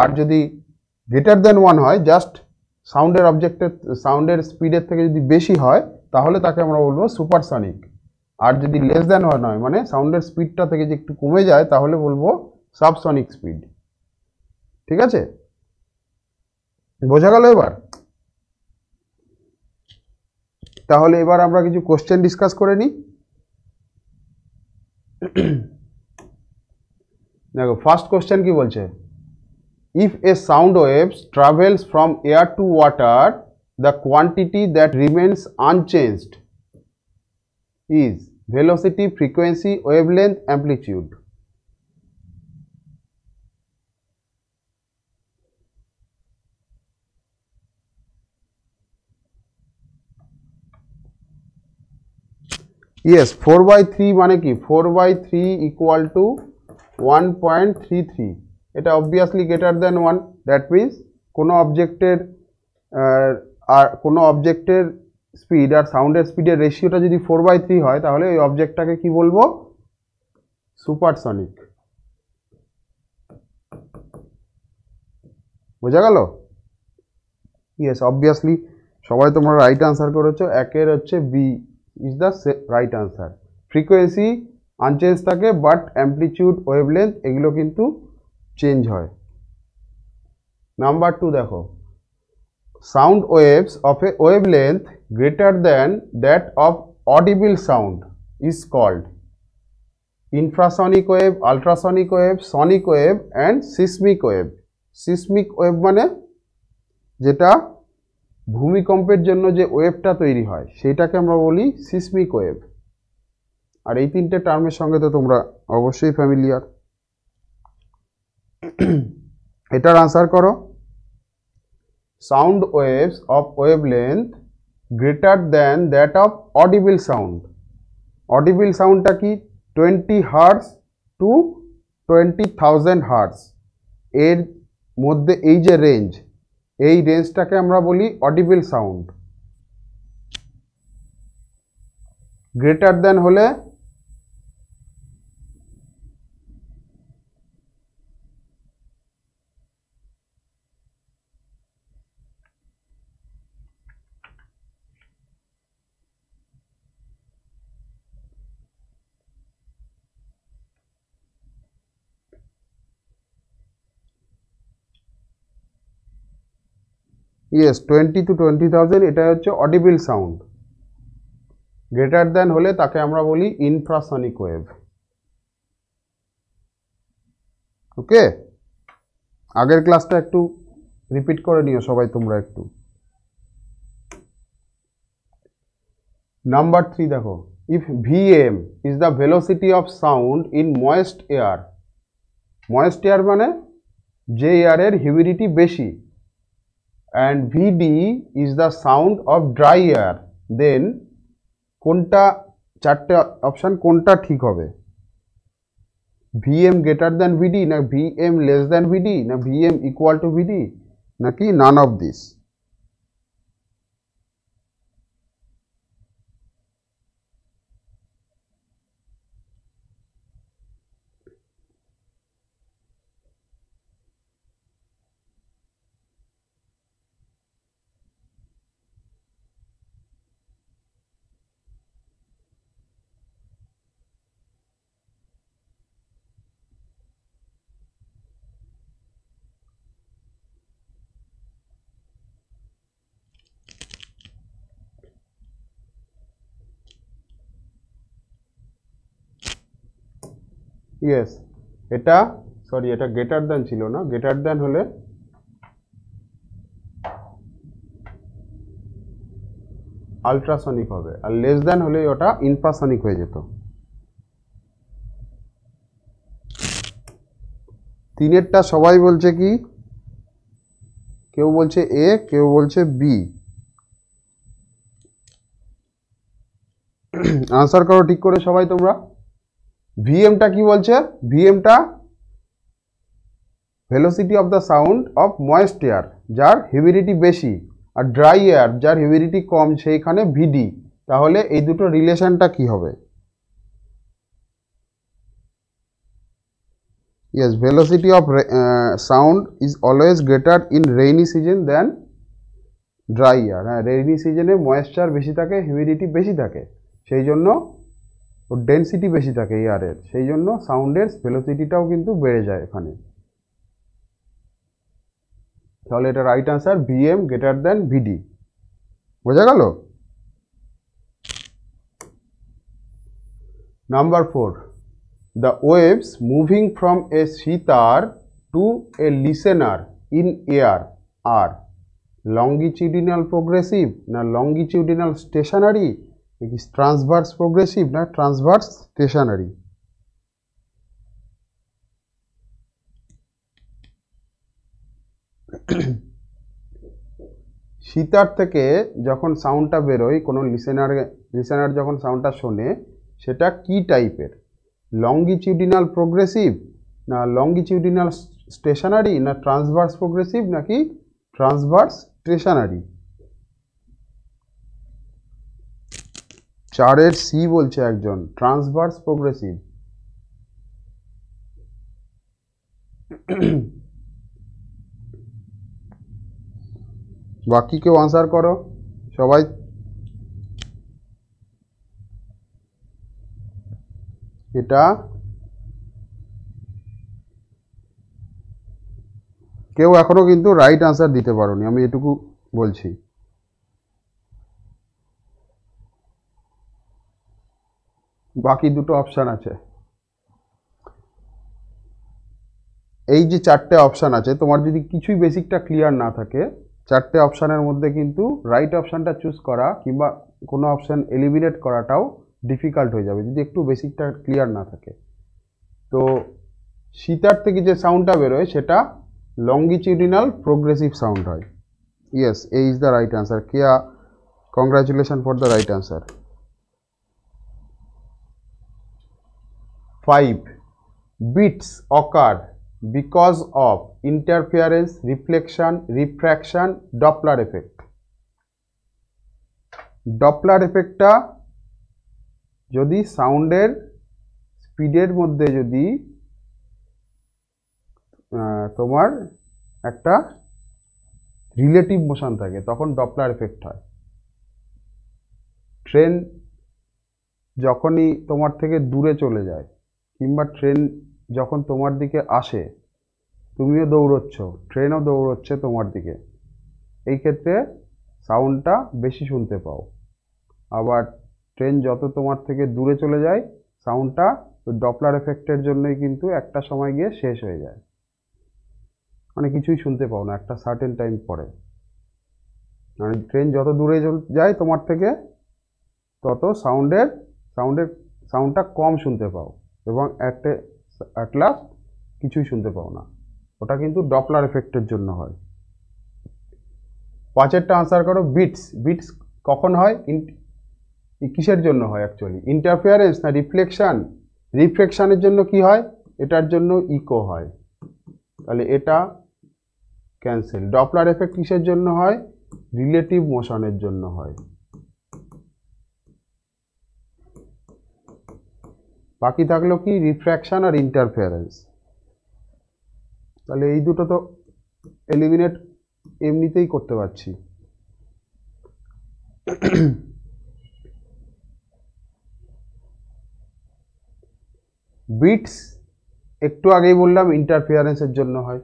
আর যদি greater than 1 হয়, জাস্ট সাউন্ডের অবজেক্টের সাউন্ডের স্পিডের থেকে যদি বেশি হয় তাহলে তাকে আমরা বলবো সুপারসনিক। আর যদি লেস দ্যান 1 হয় মানে সাউন্ডের স্পিডটা থেকে যে একটু কমে যায় তাহলে বলবো সাবসনিক স্পিড। ঠিক আছে, বোঝা গেল? এবার তাহলে এবার আমরা কিছু কোশ্চেন ডিসকাস করে নিই। দেখো ফার্স্ট কোশ্চেন কি বলছে, if a sound waves travels from air to water the quantity that remains unchanged is velocity, frequency, wavelength, amplitude. Yes, 4/3 माने कि 4/3 = 1.33 এটা obviously greater than 1, that means কোনো অবজেক্টের स्पीड और साउंडर स्पीडर रेशियोटा जो 4/3 है ताहले ये ऑब्जेक्ट के कि बोलबो सुपारसनिक। बुझा गेलो? यस, ऑब्वियसली सबाई तोमरा राइट आंसर करेछो। एकेर होच्छे B is the right answer. Frequency unchange थाके बाट एम्प्लिट्यूड वेवलेंथ एगुलो किन्तु चेंज हय। नम्बर 2 देखो, sound waves of a wavelength greater than that of audible sound is called infrasonic wave, ultrasonic wave, sonic wave and seismic wave। seismic wave মানে যেটা ভূমিকম্পের জন্য যে ওয়েভটা তৈরি হয় সেটাকে আমরা বলি seismic wave। আর এই তিনটে টার্মের সঙ্গে তো তোমরা অবশ্যই ফ্যামিলিয়ার। এটার আনসার করো, sound waves of wavelength greater than that of audible sound। audible sound टा की 20 Hz to 20,000 Hz एर मध्य ये रेंज, यही रेंज टा के हमरा बोली audible sound। greater than होले yes 20 to 20,000 এটা হচ্ছে অডিবল সাউন্ড। গ্রেটার দ্যান হলে তাকে আমরা বলি ইনফ্রাসনিক ওয়েভ। ওকে, আগের ক্লাসটা একটু রিপিট করে নিও সবাই তোমরা একটু। নাম্বার 3 দেখো, if VM is the velocity of sound in moist air. Moist air মানে যে এয়ারের হিউমিডিটি বেশি, and Vd is the sound of dry air, then कोनटा चारटे ऑप्शन कोनटा ठीक होबे? Vm greater than Vd ना Vm less than Vd ना Vm equal to Vd ना कि none of this। यस, এটা সরি এটা গ্রেটার দ্যান ছিল না, গ্রেটার দ্যান হলে আল্ট্রাসনিক হবে আর লেস দ্যান হলে ওটা ইনফ্রাসনিক হয়ে যেত। 3 এরটা সবাই বলছে কি কেউ বলছে এ, কেউ বলছে বি। আনসার করো ঠিক করে সবাই তোমরা। ভিএমটা কি বলছে? ভিএমটা velocity of the sound of moist air, যার হিউমিডিটি বেশি, আর ড্রাই এয়ার যার হিউমিডিটি কম, সেইখানে ভিডি। তাহলে এই দুটো রিলেশনটা কি হবে? Yes, velocity of sound is always greater in rainy season than dry year. हाँ, rainy season में moisture बेशी थाके, humidity बेशी थाके, सेई जोन्नो density बेशी थाके air एर, सेई जोन्नो sound एर velocity टाओ किन्तु बेड़े जाए एखाने। ताहले एटा right answer Vm greater than Vd। बोझा गेलो? Number 4. The waves moving from a sitar to a listener in air are longitudinal progressive, ना longitudinal stationary, transverse progressive, ना transverse stationary। sitar থেকে যখন সাউন্ডটা বেরোয় কোনো লিসেনার যখন সাউন্ডটা শোনে সেটা কি টাইপের? লংগিটিউডিনাল প্রোগ্রেসিভ, না লংগিটিউডিনাল স্টেশনারি, না ট্রান্সভার্স প্রোগ্রেসিভ, নাকি ট্রান্সভার্স স্টেশনারি। 4 এর সি বলছে একজন, ট্রান্সভার্স প্রোগ্রেসিভ। বাকি কেউ আনসার করো সবাই। এটা কেউ এখনো কিন্তু রাইট আনসার দিতে পারোনি, আমি এটুকু বলছি। বাকি দুটো অপশান আছে, এই যে 4টে অপশান আছে, তোমার যদি কিছুই বেসিকটা ক্লিয়ার না থাকে 4টে অপশানের মধ্যে কিন্তু রাইট অপশানটা চুজ করা কিংবা কোনো অপশান এলিমিনেট করাটাও डिफिकाल्ट हो जाए जी एकटू बेसिकटा क्लियर ना थे। तो शीतार थेके जे साउंडटा बेरोय सेटा लॉन्गिट्यूडिनल प्रोग्रेसिव साउंड है। Yes, A is the right answer. किया congratulation for the right answer. 5 beats occur because of interference, reflection, refraction, Doppler effect. Doppler इफेक्टा যদি সাউন্ডের স্পিডের মধ্যে যদি তোমার একটা রিলেটিভ মোশন থাকে তখন ডপলার এফেক্ট হয়। ট্রেন যখনই তোমার থেকে দূরে চলে যায় কিংবা ট্রেন যখন তোমার দিকে আসে, তুমিও দৌড়চ্ছ ট্রেনও দৌড়চ্ছে তোমার দিকে, এই ক্ষেত্রে সাউন্ডটা বেশি শুনতে পাও। আবার ট্রেন যত তোমার থেকে দূরে চলে যায় সাউন্ডটা তো ডপলার এফেক্টের জন্যই কিন্তু একটা সময় গিয়ে শেষ হয়ে যায়, মানে কিছুই শুনতে পাও না একটা সার্টেন টাইম পরে। মানে ট্রেন যত দূরে যায় তোমার থেকে তত সাউন্ডটা কম শুনতে পাও এবং অ্যাট লাস্ট কিছুই শুনতে পাও না, ওটা কিন্তু ডপলার এফেক্টের জন্য হয়। 5এরটা আনসার করো। বিটস কখন হয়, কিসের জন্য হয় অ্যাকচুয়ালি? ইন্টারফিয়ারেন্স না রিফ্লেকশান? রিফ্লেকশানের জন্য কি হয়? এটার জন্য ইকো হয়, তাহলে এটা ক্যান্সেল। ডপলার এফেক্ট কিসের জন্য হয়? রিলেটিভ মোশনের জন্য হয়। বাকি থাকলো কি? রিফ্র্যাকশান আর ইন্টারফিয়ারেন্স। তাহলে এই দুটো তো এলিমিনেট এমনিতেই করতে পারছি। বিটস একটু আগেই বললাম ইন্টারফিয়ারেন্সের জন্য হয়।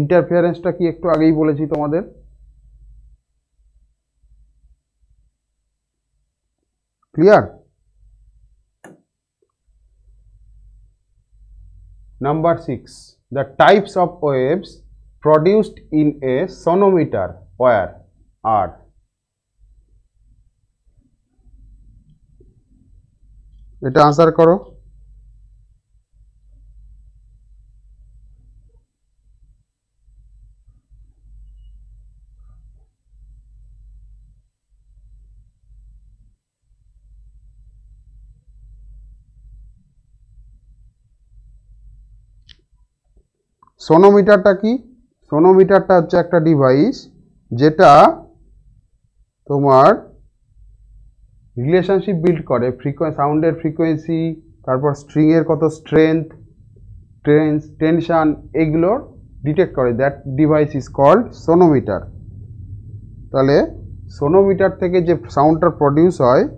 ইন্টারফিয়ারেন্সটা কি একটু আগেই বলেছি তোমাদের। Clear? Number 6, the types of waves produced in a sonometer wire are। এটা আনসার করো। सोनोमीटर की सोनोमीटर हे एक डिवाइस जेटा तुम्हार रिलेशनशिप बिल्ड करे फ्रिकोएंसि साउंडर फ्रिकोएंसि तारपर स्ट्रिंगर कत स्ट्रेंथ टेंशन एगुलोर डिटेक्ट करे that device is called sonometer. ताहले सोनोमीटर थेके जे साउंडटा प्रोड्यूस हय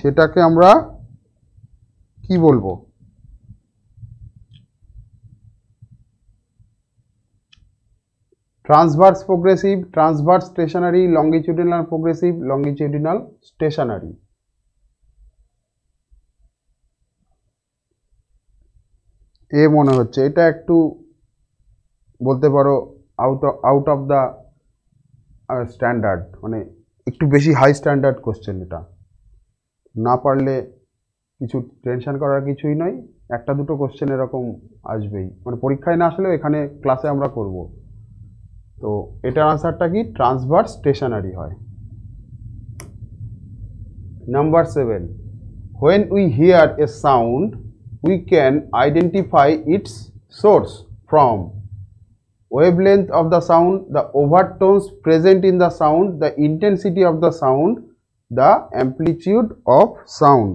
सेटाके आमरा कि बोलबो transverse progressive transverse stationary longitudinal progressive longitudinal stationary. ये मने होच्छे एटा एकटू बोलते पारो आउट अफ द स्टैंडार्ड माने एकटू बेशी हाई स्टैंडार्ड क्वेश्चन एटा ना पारले किछु टेंशन करार किछुई नय एकटा दुटो क्वेश्चन एरकम आसबेई माने परीक्षाय ना आसलेओ एखाने क्लासे आमरा करबो। तो एटार आंसरटा कि ट्रांसभार्स स्टेशनारि है। Number 7 when we hear a sound we can identify its source from wavelength of the sound the overtones present in the sound the intensity of the sound the amplitude of sound.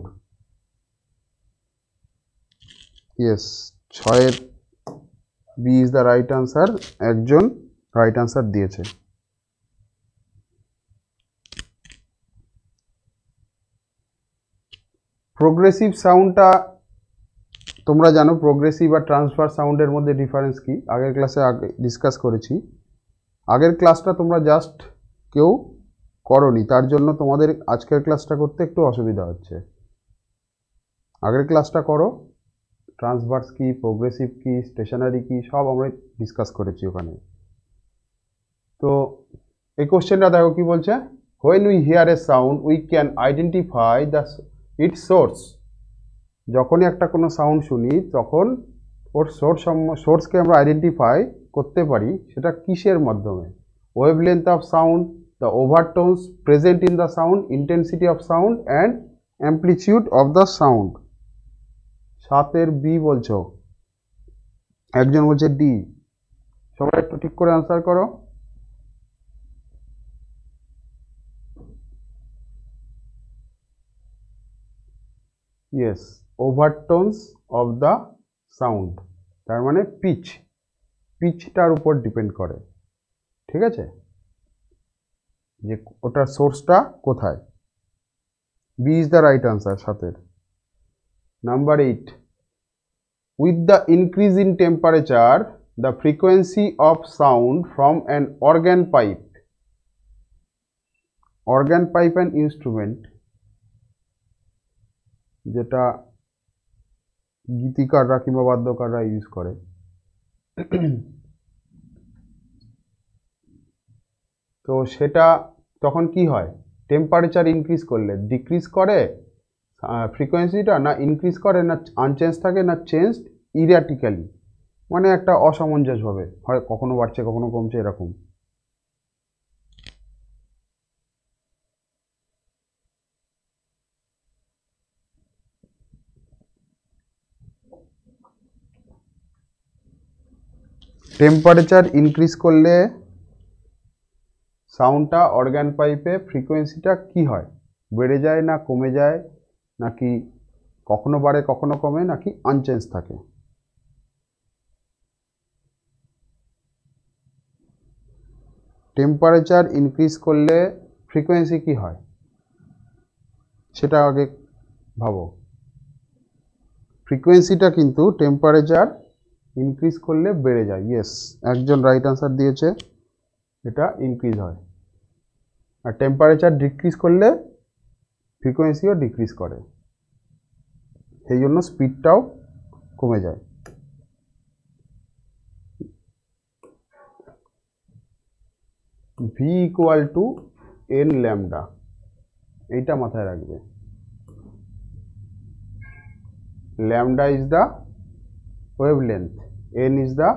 Yes 6 B is the right answer एकजन right answer दिए छे। Progressive साउंडटा तोमरा जानो progressive और ट्रांसभार्स साउंडर मध्य difference की आगे क्लासे आगे डिसकस करेছি। आगे क्लासटा तोमरा जस्ट क्यों करोनी तार जोन्नो तोमादेर आजकेर क्लासटा करते एकटू असुविधा होच्छे। आगे क्लासटा करो ट्रांसभार्स की प्रोग्रेसिव की स्टेशनारि की सब आमरा डिसकस करेছি ওখানে। तो एक क्वेश्चन देखो कि बोलছে when we hear a sound we can identify the its source. যখনই একটা কোনো সাউন্ড শুনি তখন ওর সোর্সকে আমরা আইডেন্টিফাই করতে পারি সেটা কিসের মাধ্যমে wavelength of sound the overtones present in the sound intensity of sound and amplitude of the sound. 7 B বলছো একজন বলছে ডি। সবাই একটু ঠিক করে আনসার করো। Yes, overtones of the sound तार माने पिच टार ऊपर डिपेंड करे ठीक है जे ओटार सोर्सटा कोथाय। B is the right answer 7। Number 8 with the increase in temperature the frequency of sound from an organ pipe and instrument যেটা গীতিকাররা কিংবা বাদ্যকাররা ইউজ করে তো সেটা তখন কি হয় টেম্পারেচার ইনক্রিজ করলে ডিক্রিজ করে ফ্রিকোয়েন্সিটা না ইনক্রিজ করে না আনচেঞ্জ থাকে না চেঞ্জড ইরাটিক্যালি মানে একটা অসামঞ্জস্য হবে হয় কখনো বাড়ছে কখনো কমছে এরকম। टेम्पारेचार इनक्रीज कर ले साउंडटा अर्गान पाइपे फ्रिकोएंसिटा कि है बेड़े जाए ना कमे जाए ना कि कखनो बाड़े कखनो कमे ना कि आनचेंज थाके। टेम्पारेचार इनक्रीज कर ले फ्रिकोएंसि कि है सेटा आगे भाबो फ्रिकोएंसिटा किन्तु टेम्पारेचार इनक्रीज कर ले बेड़े जाए। येस एकजन राइट आंसर दिए एटा इनक्रीज है और टेम्पारेचार डिक्रीज कर ले फ्रिकोएंसिओ डिक्रीज करे सेई जोन्नो स्पीडटाओ कमे जाए। v equal to n lambda एटा माथाय राखबे। Lambda is the wavelength, n is the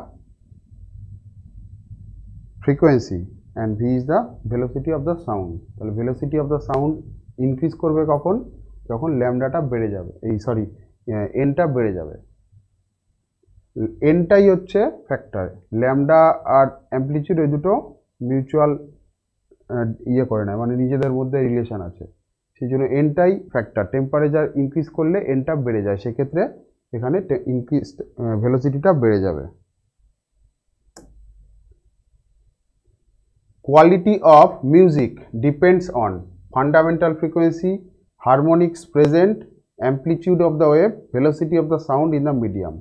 frequency and v is the velocity of the sound. So velocity of the sound increase করবে কখন যখন lambda টা বেড়ে যাবে এই সরি n টা বেড়ে যাবে। एनटाई हे फैक्टर लैम्बडा और एम्प्लिट्यूड दुटो म्यूचुअल ये करे माने निजेदेर मध्य रिलेशन आछे सेइजोन्नो एनटाई फैक्टर टेम्पारेचार इनक्रीज कर ले एनटा बेड़े जाए से क्षेत्र में इनक्रीज वेलोसिटीटा बेड़े जाए। Quality of music depends on fundamental frequency harmonics present amplitude of the wave velocity of the sound in the medium.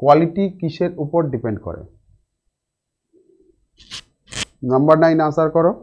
Quality किसेर ऊपर डिपेंड करे? नंबर 9 आंसर करो।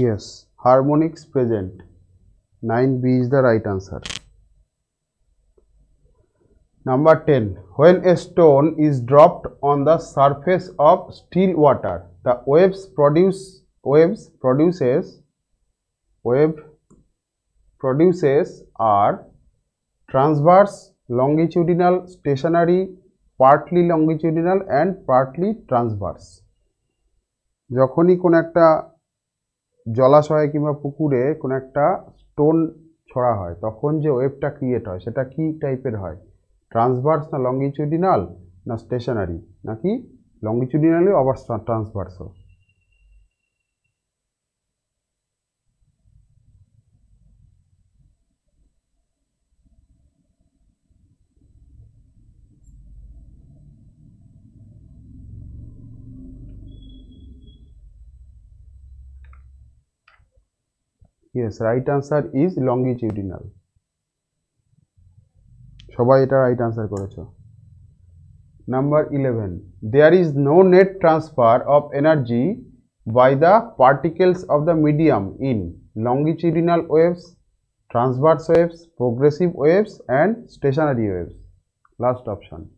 Yes, harmonics present. 9B is the right answer. Number 10. When a stone is dropped on the surface of still water, the wave produces are transverse, longitudinal, stationary, partly longitudinal and partly transverse. যখনই কোন একটা जलाशय किंबा पुकुरे कोनो एकटा stone छड़ा है तखन जे वेवटा क्रिएट है सेटा कि टाइपेर है? ट्रांसभार्स ना लॉन्गिट्यूडिनल ना स्टेशनारि ना कि लॉन्गिट्यूडिनल अबस्था ट्रांसभार्स। Yes, right answer is longitudinal. सबाई एटा right answer करेछो। Number 11. There is no net transfer of energy by the particles of the medium in longitudinal waves, transverse waves, progressive waves and stationary waves. Last option.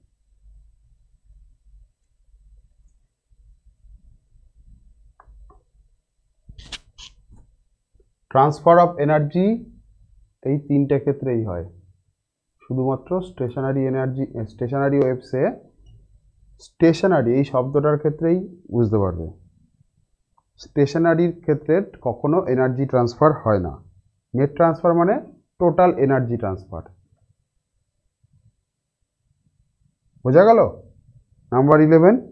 Transfer of energy ये तीनटे क्षेत्र ही है शुधुमात्र स्टेशनारि वेव्से स्टेशनारि शब्दटार क्षेत्र ही बुझते पारबे स्टेशनारि क्षेत्र कखनो एनार्जी ट्रांसफार है ना। नेट ट्रांसफार माने टोटाल एनार्जी ट्रांसफार बोझा गेल। Number 11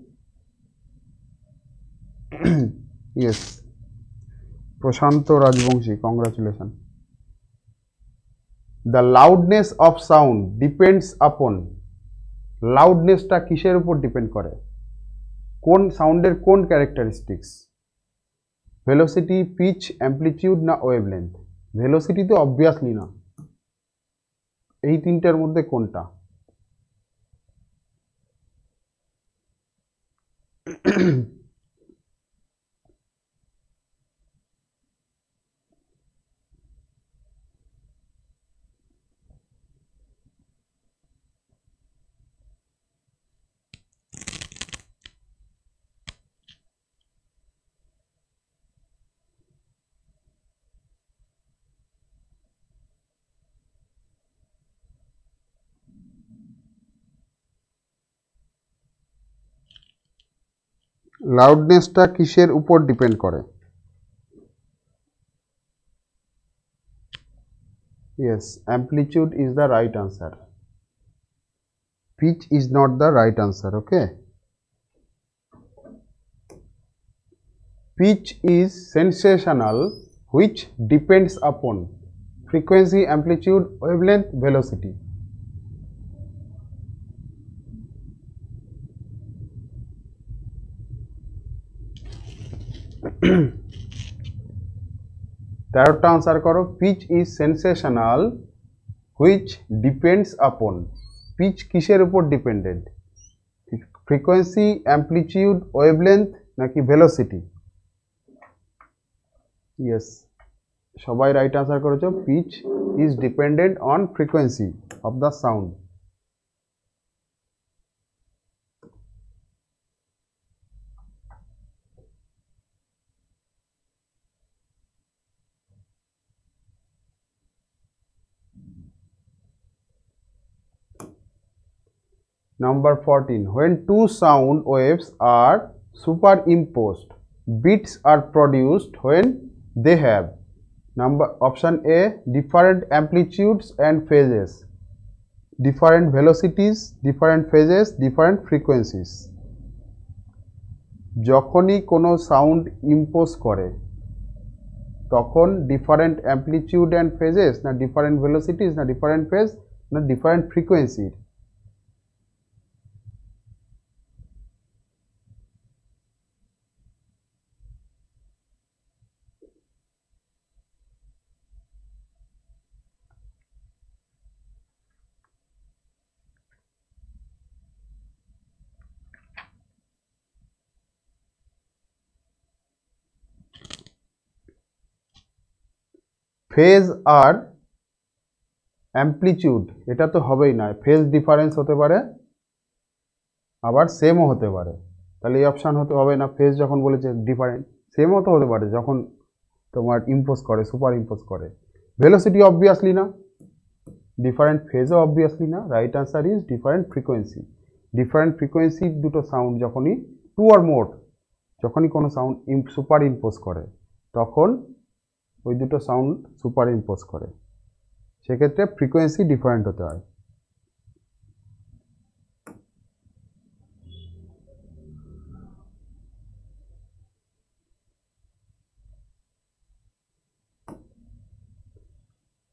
yes Prashant Rajvanshi congratulation. The loudness of sound depends upon लाउडनेसटा किसेर ऊपर डिपेंड करे? कौन साउंडेर कौन कैरेक्टरिस्टिक्स? वेलोसिटी पिच एम्प्लिट्यूड ना वेवलेंथ? वेलोसिटी तो अबवियसलि ना ये तीनटार मध्य कोनटा? लाउडनेसटा किसेर ऊपर डिपेंड পড়ে। Yes, amplitude is the right answer. Pitch is not the right answer. Okay, pitch is sensational, which depends upon frequency, amplitude, wavelength, velocity. तेरहटा answer करो। Pitch is sensational which depends upon pitch किसेर ऊपर dependent? Frequency amplitude wavelength ना कि velocity? Yes, সবাই right answer করেছো। Pitch is dependent on frequency of the sound. Number 14. When two sound waves are superimposed, beats are produced when they have option A, different amplitudes and phases, different velocities, different phases, different frequencies. যখনই কোনো sound impose করে তখন different amplitude and phases না different velocities না different phase না different frequency phase और amplitude एटा तो हबेई ना फेज डिफारेंस होते पारे आबार सेमो होते पारे ताहले ए अपशन होते हबे ना फेज जखन बोलेछे डिफारेंट सेमो तो होते पारे जखन तोमार इम्पोज करे सुपार इम्पोज करे वेलोसिटी अबवियासलि ना डिफारेंट फेजो अबवियासलि ना right answer is different frequency दुटो साउंड जखनई टू और मोर जखनई कोनो साउंड सुपार इम्पोज करे तखन ওই দুটো সাউন্ড সুপার ইম্পোজ করে সেক্ষেত্রে ফ্রিকোয়েন্সি ডিফারেন্ট হতে হয়।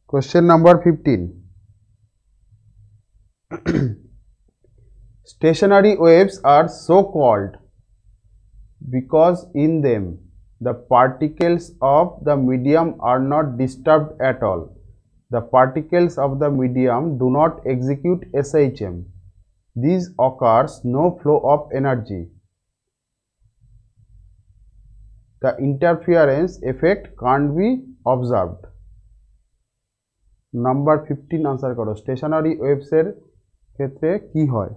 Question number 15। Stationary waves are so called because in them the particles of the medium are not disturbed at all. The particles of the medium do not execute SHM. These occurs no flow of energy. The interference effect can't be observed. Number 15 answer करो। Stationary waves एर क्षेत्रे की होय?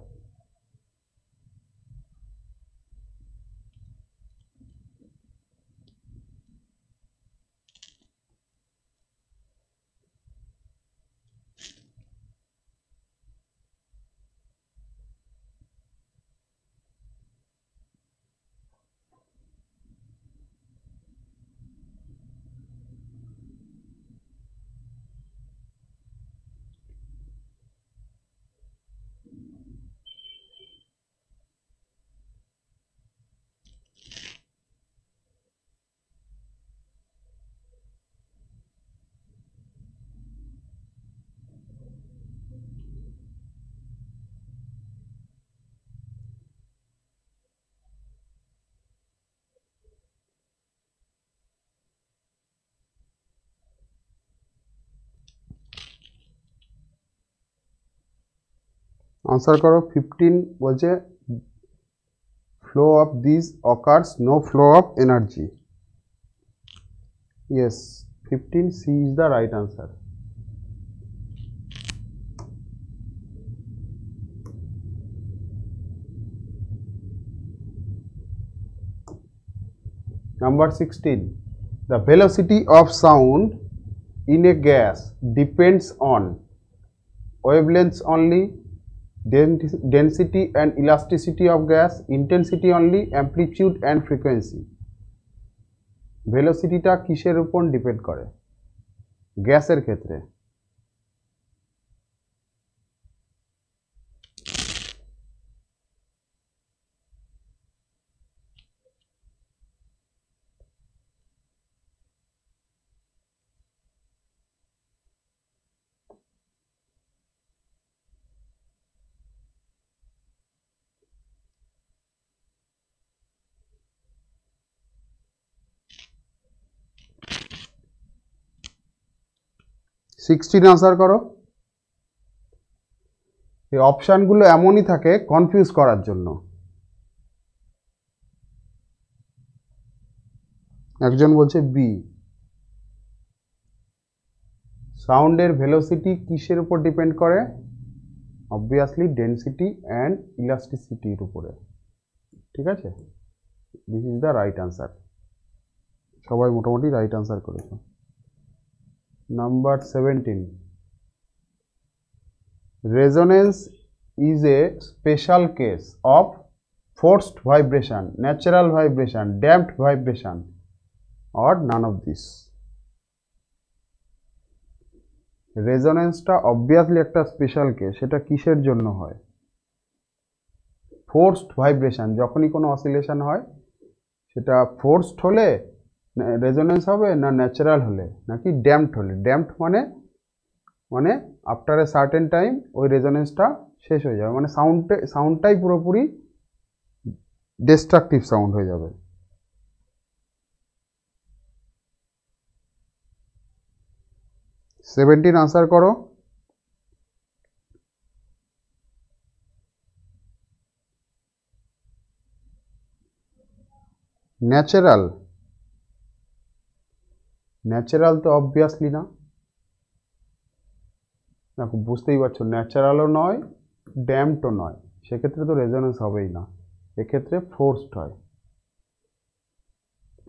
Answer करो। 15 बोलते flow of this occurs no flow of energy. Yes, 15C is the right answer. Number 16. The velocity of sound in a gas depends on wavelengths only, density and elasticity of gas, intensity only, amplitude and frequency. Velocity टा किसेर उपर depend करे गैसर क्षेत्रे। Sixteen answer करो। ये ऑप्शनगुलो एमोनी थाके confuse करार जोन्नो। एकजन बोलछे बी साउंडर वेलोसिटी किसेर ऊपर डिपेंड करे ऑब्वियसली डेंसिटी एंड इलास्टिसिटी ऊपर ठीक है। This is the right answer सबाई मोटामुटी राइट आंसर करेছো। Number 17 resonance is a special case of forced vibration natural vibration damped vibration और नन ऑफ दिस। रेजोनेंसটা অবভিয়াসলি একটা স্পেশাল কেস সেটা কিসের জন্য হয় ফোর্সড ভাইব্রেশন যখনই কোনো অসিলেশন হয় সেটা ফোর্সড হলে রেজোনেন্স হবে না ন্যাচারাল হলে নাকি ড্যাম্পড হলে। ড্যাম্পড মানে মানে আফটার এ সার্টেন টাইম ওই রেজোনেন্সটা শেষ হয়ে যাবে মানে সাউন্ডটাই পুরোপুরি ডিস্ট্রাকটিভ সাউন্ড হয়ে যাবে। सेवेंटीन आंसर करो। नेचुरल नेचुरल तो ऑब्वियसली ना देखो बुझते ही पारछो नेचुरलो नय डैम्पडो नय से क्षेत्र तो रेजोनेंस हबेई ना एक क्षेत्र फोर्सड हय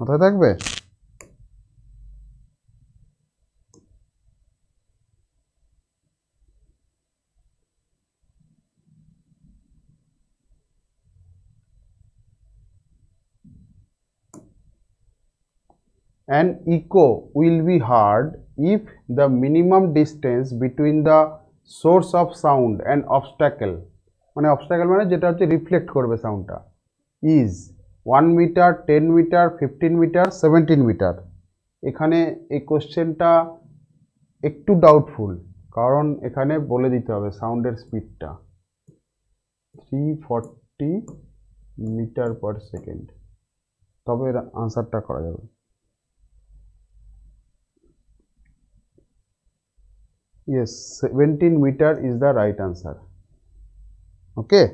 माथाय थाकबे। An echo will be heard if the minimum distance between the source of sound and obstacle মানে obstacle মানে যেটা হচ্ছে রিফ্লেক্ট করবে সাউন্ডটা is 1 metre 10 metre 15 metre 17 metre. এখানে এই কোশ্চেনটা একটু ডাউটফুল কারণ এখানে বলে দিতে হবে সাউন্ডের স্পিডটা 340 মিটার পার সেকেন্ড তবে এর আনসারটা করা যাবে। Yes, 17 meter is the right answer. Okay.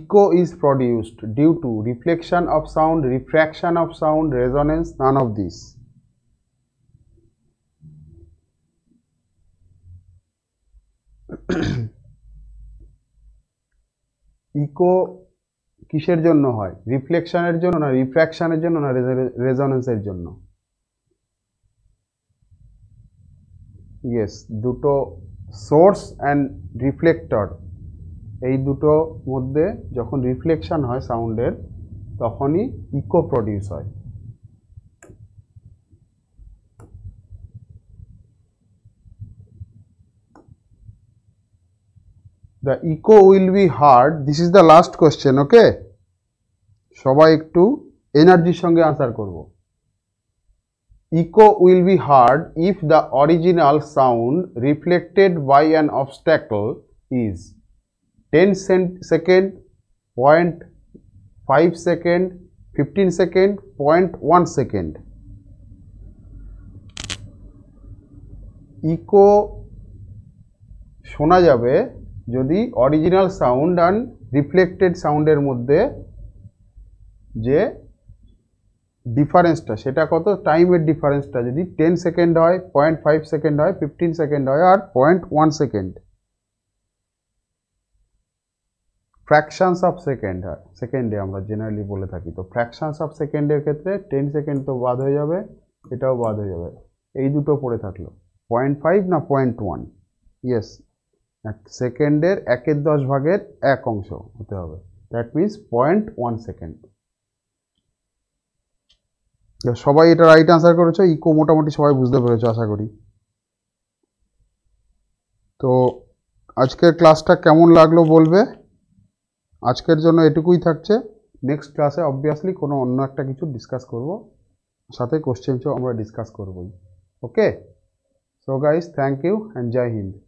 Echo is produced due to reflection of sound, refraction of sound, resonance, none of these. Echo কিসের জন্য হয় রিফ্লেকশনের জন্য না রিফ্র্যাকশনের জন্য না রেজোনেন্সের জন্য। ইয়েস দুটো সোর্স অ্যান্ড রিফ্লেক্টর এই দুটো মধ্যে যখন রিফ্লেকশন হয় সাউন্ডের তখনই ইকো প্রডিউস হয়। The echo will be heard. This is the last question. Okay. সবাই একটু এনার্জির সঙ্গে আনসার করব। Echo will be heard if the original sound reflected by an obstacle is 10 second, 0.5 second, 15 second, 0.1 second. Echo শোনা যাবে যদি original sound and reflected সাউন্ডের মধ্যে যে ডিফারেন্সটা সেটা কত টাইমের ডিফারেন্সটা যদি 10 সেকেন্ড হয় 0.5 সেকেন্ড হয় 15 সেকেন্ড হয় আর 0.1 সেকেন্ড ফ্র্যাকশনস অফ সেকেন্ড হয় সেকেন্ডে আমরা জেনারেলি বলে থাকি তো ফ্র্যাকশনস অফ সেকেন্ডের ক্ষেত্রে 10 সেকেন্ড তো বাদ হয়ে যাবে এটাও বাদ হয়ে যাবে এই দুটো পড়ে থাকলো 0.5 না 0.1। ইয়েস সেকেন্ডের একের দশ ভাগের এক অংশ হতে হবে দ্যাট মিনস 0.1 সেকেন্ড। সবাই এটা রাইট আনসার করেছো ইকো মোটামুটি সবাই বুঝতে পেরেছো আশা করি। তো আজকের ক্লাসটা কেমন লাগলো বলবে আজকের জন্য এটুকুই থাকছে। নেক্সট ক্লাসে অবভিয়াসলি কোনো অন্য একটা কিছু ডিসকাস করব সাথে কোশ্চেনও আমরা ডিসকাস করবই। Okay so guys thank you and জয় হিন্দ।